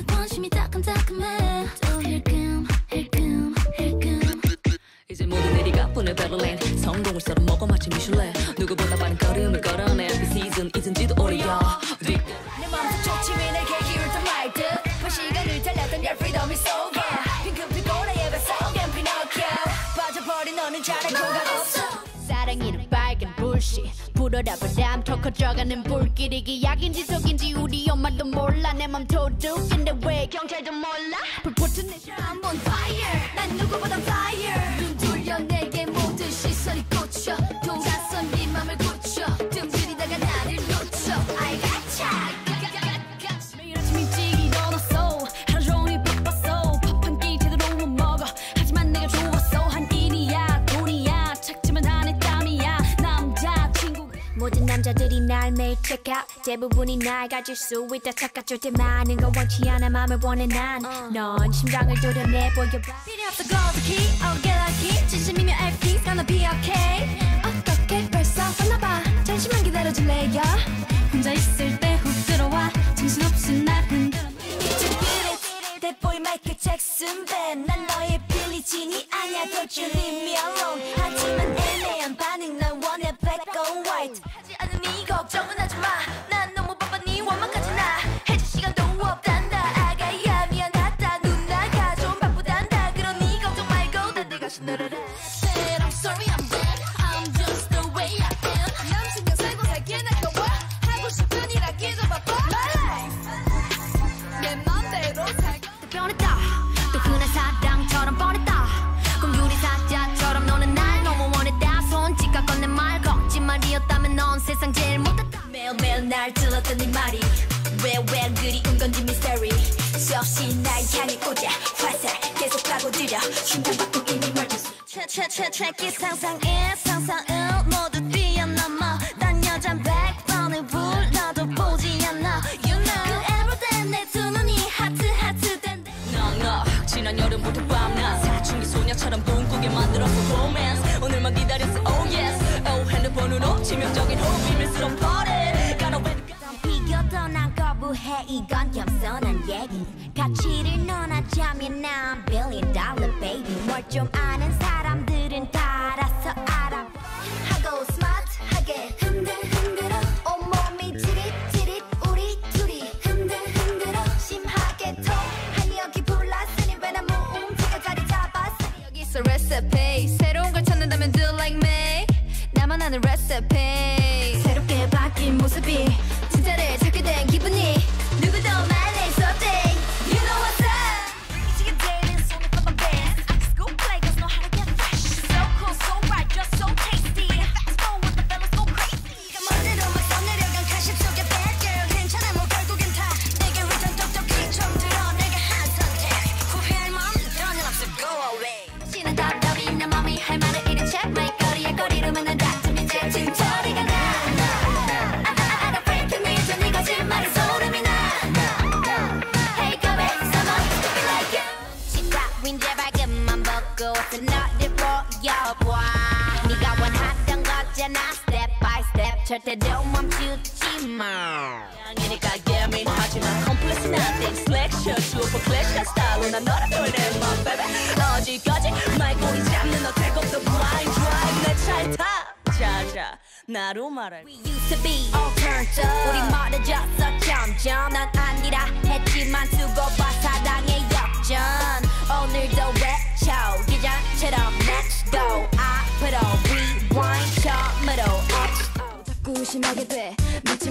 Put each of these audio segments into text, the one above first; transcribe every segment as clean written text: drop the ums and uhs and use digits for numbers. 그 관심이 따끔따끔해 또 힐끔 힐끔 이제 모든 일이 가뿐해 베를린 성공을 썰어먹어 마치 미슐랭 누구보다 빠른 걸음을 걸어내 그 시즌 잊은지도 오래야 내 마음속 초침이 내게 기울던 말들 그 시간을 달렸던 your freedom is over 핑크빛 고래의 배속엔 피노키오 빠져버린 너는 잘할 거가 없어 사랑이는 빨간 불씨 불어라 바람 더 커져가는 불길이 기약인지 속인지 우리 엄마도 몰라 내 맘 도둑인데 왜 경찰도 몰라 불붙은 내 I'm on fire 난 누구보단 fire 눈 돌려 내게 모든 시선이 꽂혀 동화선 네 맘을 고쳐 뜸들이다가 나를 놓쳐 I gotcha 매일 아침 일찍 일어났어 하루 종일 바빴어 밥 한 끼 제대로 못 먹어 하지만 내가 좋았어 한 일이야 돈이야 착지만 하네 땀이야 남자 친구 모든 남자들이 날 매일 check out 대부분이 날 가질 수 있다 착각할 때 많은 건 원치 않아 맘을 원해 난 넌 심장을 도려내 보여봐 필요 없어 거두기 I'll get lucky 진심이면 everything's gonna be okay 어떻게 벌써 왔나봐 잠시만 기다려줄래요 혼자 있을 때 훅 들어와 정신없이 날 흔들어 That boy Michael Jackson 밴 난 너의 빌리 진이 아니야 Don't you leave me alone 하지만 애매한 반응 난 원해 black or white 하지 않으니 걱정은 하지마 난 너무 바빠 니 원망까지 나 해줄 시간도 없단다 아가야 미안하다 누나가 좀 바쁘단다 그러니 걱정 말고 난 네가 신나라라 Said I'm sorry I'm bad I'm just the way I am 남 신경 쓰고 살게 날 거와 하고 싶은 일 아끼지 바빠 My life 내 맘대로 살게 또 변했다 또 흔한 사랑처럼 뻔했다 공유리 사자처럼 너는 날 너무 원했다 손짓과 꺼낸 말 거짓말이었다면 넌 세상 제일 못했다 매일매일 날 들었던 네 말이 왜 그리운 건지 미스터리 수없이 날 향해 꽂아 화살 계속 파고들여 심장박동 이미 멈췄어 최 상상일 상상일 모두 뛰어넘어 난 여잔 100번을 불러도 보지 않아 You know 그 everyday 내 두 눈이 하트 댄데 너 지난 여름부터 밤낮 사춘기 소녀처럼 꿈꾸게 만들었어 romance 오늘만 기다렸어 oh yes oh 핸드폰으로 치명적인 호흡 비밀스러운 party gotta wait 이겨도 난 거부해 이건 겸손한 얘기 가치를 논하자면 난 $1 billion baby 뭘 좀 아는 사람들은 다 알아서 알아 하고 스마트하게 흔들흔들어 온몸이 지릿지릿 우리 둘이 흔들흔들어 심하게 통하니 여기 불났으니 왜 난 몸지가 자리 잡았으니 여기 있어 recipe 새로운 걸 찾는다면 do like me 나만 아는 recipe 새롭게 바뀐 모습이 진짜를 찾게 된 기분이 누구도 말해 something You know what's up 미치게 dating so much of my best I just go play cause know how to get fresh So cool, so right, just so tasty Fast forward, the fellas go crazy 네가 멋대로만 떠내려간 가십 속에 bad girl 괜찮아 뭐 결국엔 다 내게 return 똑똑히 좀 들어 내가 한 선택 후회할 마음은 전혀 없어 go away 신은 답답이 내 맘이 할 말을 잃은 채 my 거리에 거리로 만난 다툼 이제 징처리가 절대 don't 멈추지 마 향이니까 예민하지만 complex nothing selection super clash한 스타일로 난 너를 표현해 my baby 어지거지 말 꼬리 잡는 너 take off the blind drive 내 차에 타 자자 나로 말할 We used to be all turned up 우리 멀어졌어 점점 난 아니라 했지만 두고 봐 사랑의 역전 오늘도 외쳐 기자처럼 let's go 앞으로 rewind 처음으로 심하게 돼 믿지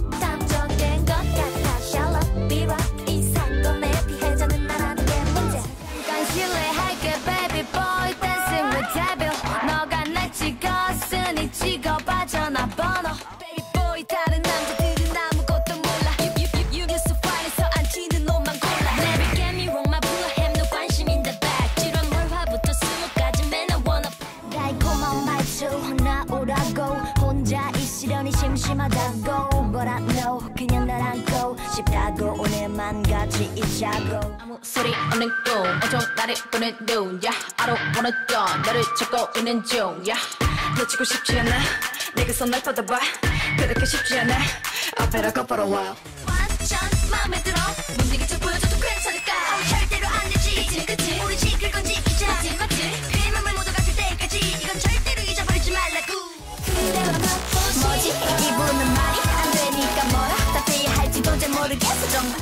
탐정된 것 같아 샬럿 비라 이 사건의 피해자는 나라는 게 문제 잠깐 실례할게 baby boy dancing with devil 너가 날 찍었으니 찍어봐 전화번호 baby boy 다른 남자 심심하다고 뭐라 하는 꿈 엄청 나를 보는 눈 yeah. I don't wanna done 너를 찾고 있는 중 yeah. 놓치고 싶지 않아 내게 손 날 뻗어봐 그렇게 쉽지 않아 I better go for a while 완전 맘에 들어 문득이 좀 보여줘도 괜찮을까 절대로 안 되지 그치 그치 우리 지킬 건 지키자 맞지 맞지 그 맘을 모두 같을 때까지 이건 절대로 잊어버리지 말라고 그대와 맛보지 뭐지 이 기분은 말이 안 되니까 뭐라 답해야 할지 도저히 모르겠어 정말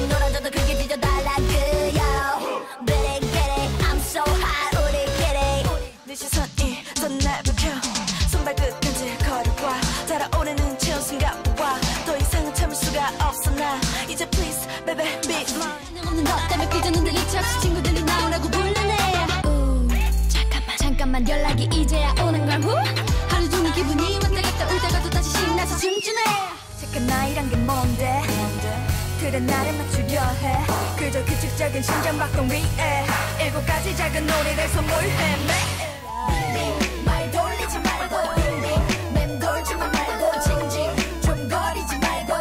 놀아줘도 그게 진짜 달라 그요 이제 please baby be mine 없는 너 때문에 삐졌는데 내 착시 친구들이 나오라고 불러내 잠깐만 연락이 이제야 오는 걸 후 하루 종일 기분이 왔다 갔다 울다가도 다시 신나서 춤추네 잠깐 나이란 게 뭔데 그래 나를 맞추려 해 그저 규칙적인 심장박동 위에 일곱 가지 작은 놀이를 선물해 매 말 돌리지 말고 맴돌지 말고 징징 좀 거리지 말고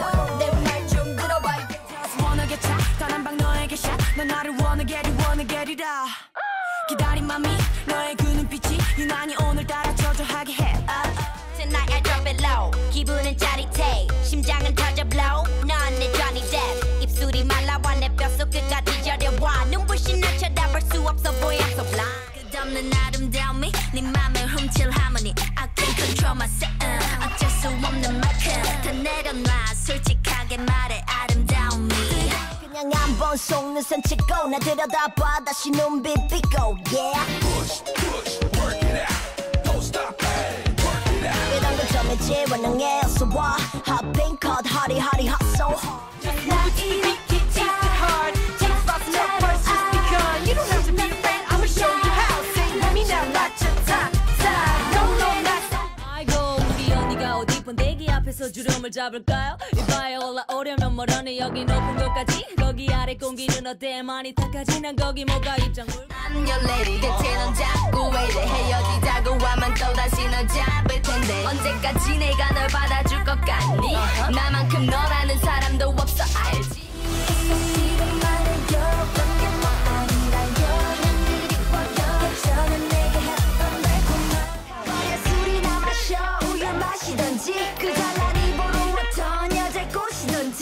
너 나를 wanna get it up 기다린 맘이 너의 그 눈빛이 유난히 오늘따라 초조하게 해 Tonight I drop it low 기분은 짜릿해 심장은 터져 blow 넌 내 Johnny Depp 입술이 말라와 내 뼛속 끝까지 저려와 눈부신 날 쳐다볼 수 없어 보여 so blind 끝없는 아름다움이 네 맘에 훔칠 harmony I can't control myself 어쩔 수 없는 만큼 다 내려놔 솔직하게 말해 아름다움이 그냥 한번 속눈썹 산치고 나 들여다봐 다시 눈빛 비고 yeah push push work it out don't stop it work it out 이런 거 좀 있지 원능해 어서 와 hot pink hot hotty hotty hot so hot 난 이렇게 take it hard take it fast no first just begun you don't have to be a fan I'ma show you how say let me now not your time no no not 아이고 우리 언니가 어디 번데기 앞에서 주름을 잡을까요 이봐에 올라오려면 멀어네 여기 높은 곳까지 거기 아래 공기는 어때 많이 탁하지 난 거기 뭐가 입장물 I'm your lady 대체 넌 자꾸 왜 이래 헤어지자고 하면 또다시 널 잡을 텐데 언제까지 내가 널 받아줄 것 같니 나만큼 너라는 사람도 없어 알지 이런 말은 여밖에 못 한다 여는 일이 와요 저는 내게 했던 달콤한 거리에 술이나 마셔 우유 마시던지 그 잘난 입으로 왔던 여자 꼬시던지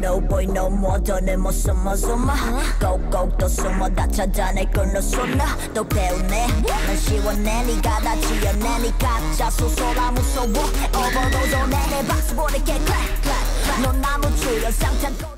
No boy no more 너네 못 숨어 꼭꼭 또 숨어 다 찾아낼 걸로 숨나 또 배우네 난 시원해 니가 다 지어내 니 가짜 소소라 무서워 overdose도 내내 박수 보낼게 clap clap clap 넌 아무 출연 상찬